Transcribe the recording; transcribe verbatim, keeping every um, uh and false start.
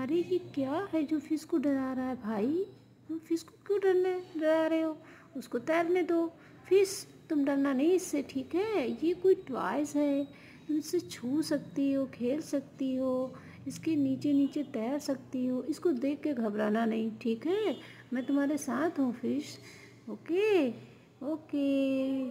अरे ये क्या है जो फिश को डरा रहा है भाई, तुम फिश को क्यों डरने डरा रहे हो, उसको तैरने दो। फिश तुम डरना नहीं इससे, ठीक है। ये कोई टॉयज है, तुम इससे छू सकती हो, खेल सकती हो, इसके नीचे नीचे तैर सकती हो, इसको देख के घबराना नहीं, ठीक है। मैं तुम्हारे साथ हूँ फिश, ओके ओके।